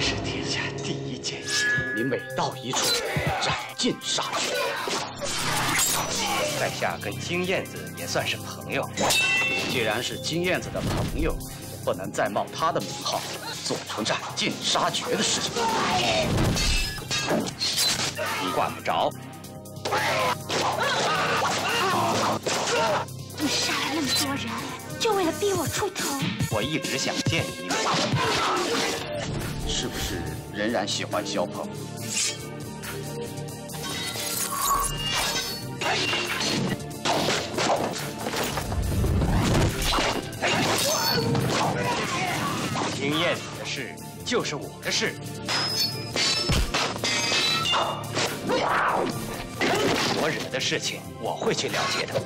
这是天下第一剑侠，您每到一处，斩尽杀绝。在下跟金燕子也算是朋友，你既然是金燕子的朋友，也不能再冒她的名号做出斩尽杀绝的事情。你管不着。你杀了那么多人。 就为了逼我出头，我一直想见你一面，是不是仍然喜欢小鹏？金燕子的事就是我的事。 我惹的事情，我会去了解的。